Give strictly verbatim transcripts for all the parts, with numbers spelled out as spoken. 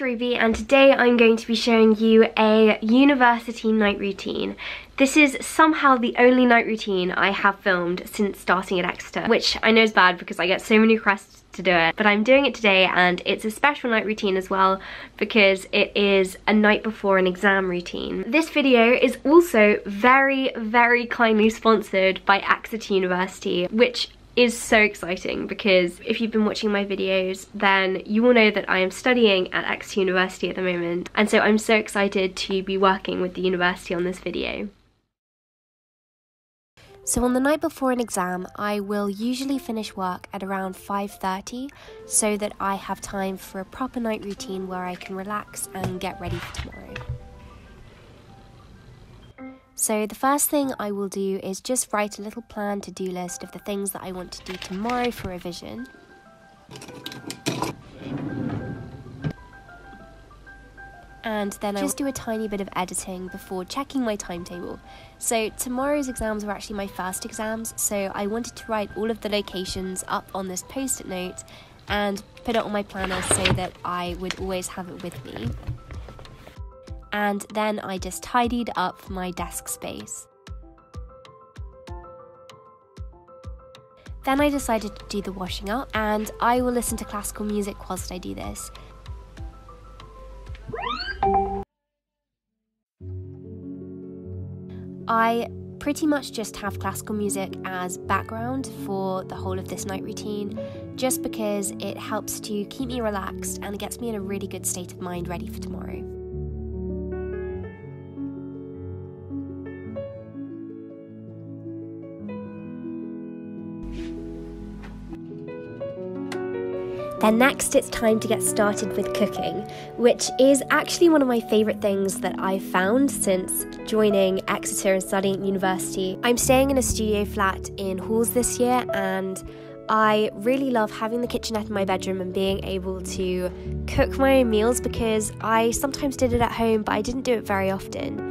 to Ruby, and today I'm going to be showing you a university night routine. This is somehow the only night routine I have filmed since starting at Exeter, which I know is bad because I get so many requests to do it, but I'm doing it today, and it's a special night routine as well because it is a night before an exam routine. This video is also very, very kindly sponsored by Exeter University, which is so exciting because if you've been watching my videos, then you will know that I am studying at Exeter University at the moment, and so I'm so excited to be working with the university on this video. So on the night before an exam, I will usually finish work at around five thirty so that I have time for a proper night routine where I can relax and get ready for tomorrow. So the first thing I will do is just write a little plan to-do list of the things that I want to do tomorrow for revision. And then I just do a tiny bit of editing before checking my timetable. So tomorrow's exams were actually my first exams, so I wanted to write all of the locations up on this post-it note and put it on my planner so that I would always have it with me. And then I just tidied up my desk space. Then I decided to do the washing up, and I will listen to classical music whilst I do this. I pretty much just have classical music as background for the whole of this night routine, just because it helps to keep me relaxed and gets me in a really good state of mind ready for tomorrow. Then next it's time to get started with cooking, which is actually one of my favourite things that I've found since joining Exeter and studying at university. I'm staying in a studio flat in Halls this year, and I really love having the kitchenette in my bedroom and being able to cook my own meals because I sometimes did it at home, but I didn't do it very often.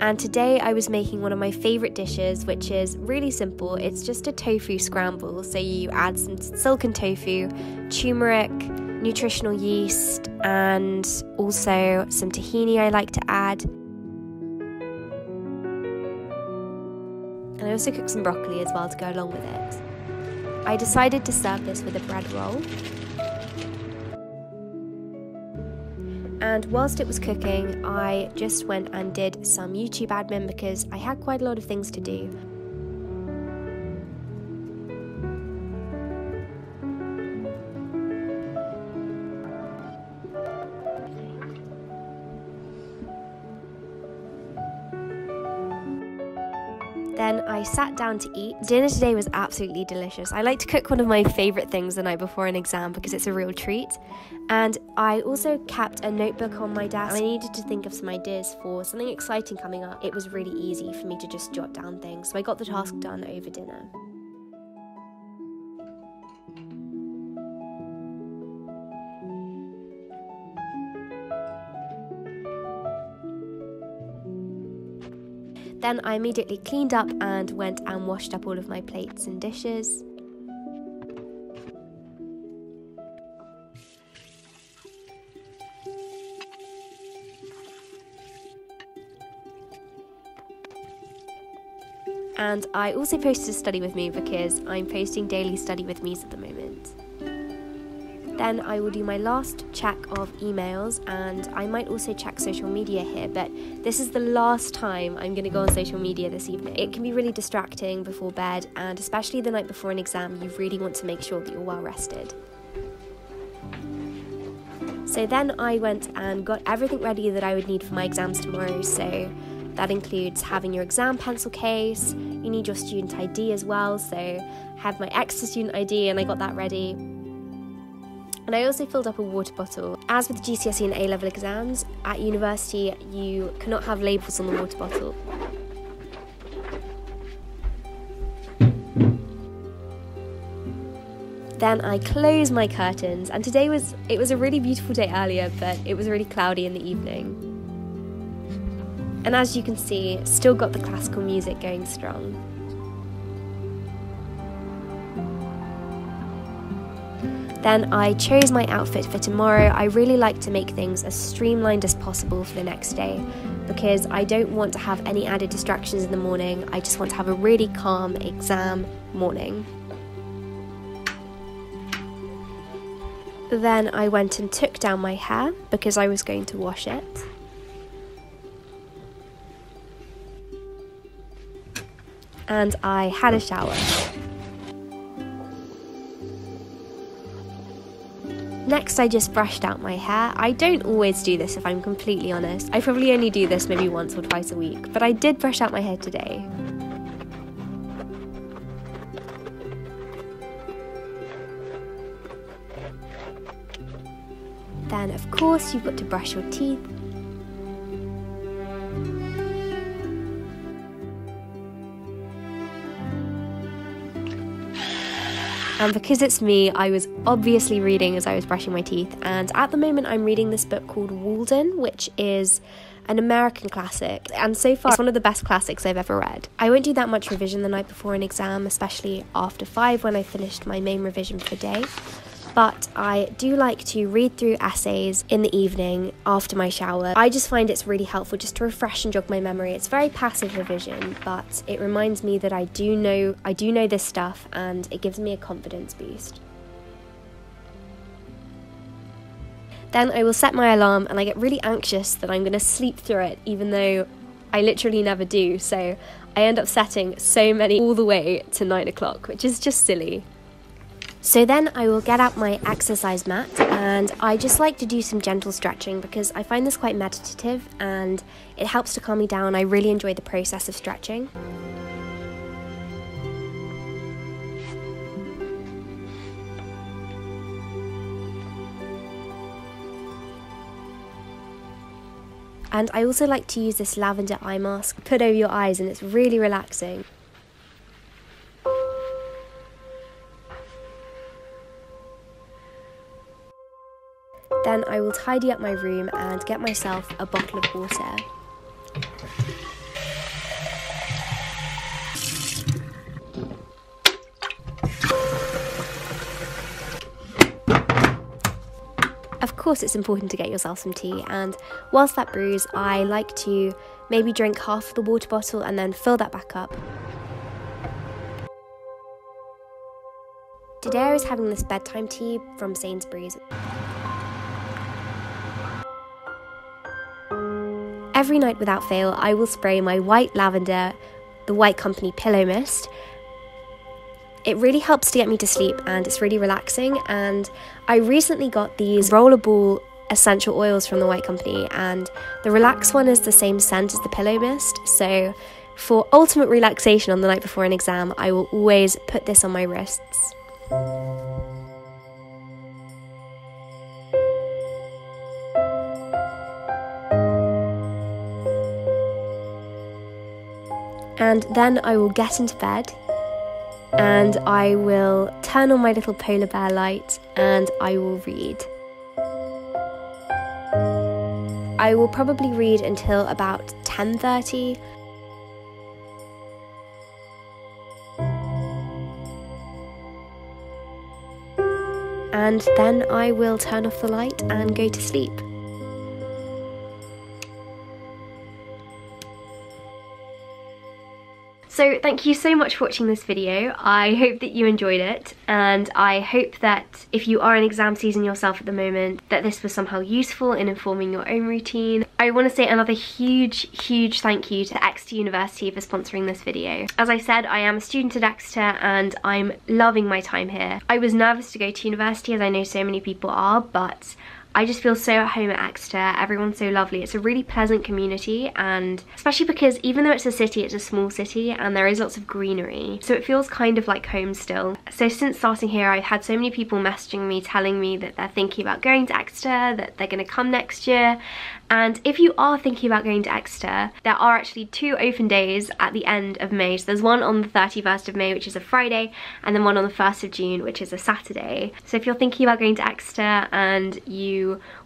And today I was making one of my favourite dishes, which is really simple. It's just a tofu scramble. So you add some silken tofu, turmeric, nutritional yeast, and also some tahini I like to add. And I also cook some broccoli as well to go along with it. I decided to serve this with a bread roll. And whilst it was cooking, I just went and did some YouTube admin because I had quite a lot of things to do. Then I sat down to eat. Dinner today was absolutely delicious. I like to cook one of my favourite things the night before an exam because it's a real treat. And I also kept a notebook on my desk. I needed to think of some ideas for something exciting coming up. It was really easy for me to just jot down things, so I got the task done over dinner. Then I immediately cleaned up and went and washed up all of my plates and dishes. And I also posted a study with me because I'm posting daily study with me's at the moment. Then I will do my last check of emails, and I might also check social media here, but this is the last time I'm going to go on social media this evening. It can be really distracting before bed, and especially the night before an exam, you really want to make sure that you're well rested. So then I went and got everything ready that I would need for my exams tomorrow, so that includes having your exam pencil case. You need your student I D as well, so I have my extra student I D and I got that ready. And I also filled up a water bottle. As with G C S E and A-level exams, at university you cannot have labels on the water bottle. Then I closed my curtains, and today was, it was a really beautiful day earlier, but it was really cloudy in the evening. And as you can see, still got the classical music going strong. Then I chose my outfit for tomorrow. I really like to make things as streamlined as possible for the next day because I don't want to have any added distractions in the morning. I just want to have a really calm exam morning. Then I went and took down my hair because I was going to wash it. And I had a shower. Next, I just brushed out my hair. I don't always do this, if I'm completely honest. I probably only do this maybe once or twice a week, but I did brush out my hair today. Then, of course, you've got to brush your teeth. And because it's me, I was obviously reading as I was brushing my teeth, and at the moment I'm reading this book called Walden, which is an American classic, and so far it's one of the best classics I've ever read. I won't do that much revision the night before an exam, especially after five when I finished my main revision for the day, but I do like to read through essays in the evening after my shower. I just find it's really helpful just to refresh and jog my memory. It's very passive revision, but it reminds me that I do know I do know this stuff, and it gives me a confidence boost. Then I will set my alarm, and I get really anxious that I'm going to sleep through it, even though I literally never do, so I end up setting so many all the way to nine o'clock, which is just silly. So then I will get out my exercise mat, and I just like to do some gentle stretching because I find this quite meditative and it helps to calm me down. I really enjoy the process of stretching. And I also like to use this lavender eye mask, put over your eyes, and it's really relaxing. Then I will tidy up my room and get myself a bottle of water. Of course, it's important to get yourself some tea, and whilst that brews, I like to maybe drink half of the water bottle and then fill that back up. Today I was having this bedtime tea from Sainsbury's. Every night without fail, I will spray my white lavender, the White Company pillow mist. It really helps to get me to sleep, and it's really relaxing. And I recently got these rollerball essential oils from the White Company, and the relaxed one is the same scent as the pillow mist. So for ultimate relaxation on the night before an exam, I will always put this on my wrists. And then I will get into bed, and I will turn on my little polar bear light, and I will read. I will probably read until about ten thirty. And then I will turn off the light and go to sleep. So thank you so much for watching this video. I hope that you enjoyed it, and I hope that if you are in exam season yourself at the moment, that this was somehow useful in informing your own routine. I want to say another huge, huge thank you to Exeter University for sponsoring this video. As I said, I am a student at Exeter and I'm loving my time here. I was nervous to go to university, as I know so many people are, but I just feel so at home at Exeter. Everyone's so lovely. It's a really pleasant community, and especially because even though it's a city, it's a small city and there is lots of greenery, so it feels kind of like home still. So since starting here, I've had so many people messaging me telling me that they're thinking about going to Exeter, that they're going to come next year. And if you are thinking about going to Exeter, there are actually two open days at the end of May. So there's one on the thirty-first of May, which is a Friday, and then one on the first of June, which is a Saturday. So if you're thinking about going to Exeter and you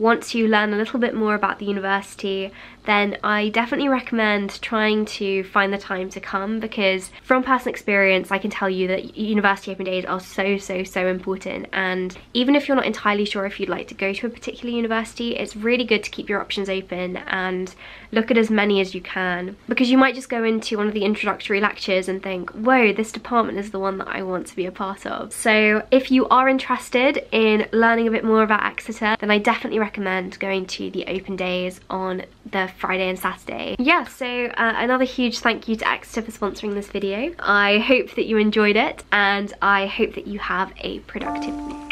once you learn a little bit more about the university, then I definitely recommend trying to find the time to come, because from personal experience I can tell you that university open days are so so so important, and even if you're not entirely sure if you'd like to go to a particular university, it's really good to keep your options open and look at as many as you can, because you might just go into one of the introductory lectures and think, whoa, this department is the one that I want to be a part of. So if you are interested in learning a bit more about Exeter, then I definitely recommend going to the open days on the Friday and Saturday. Yeah, so uh, another huge thank you to Exeter for sponsoring this video. I hope that you enjoyed it, and I hope that you have a productive week.